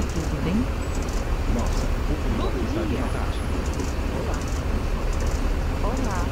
Forgiving. Hola.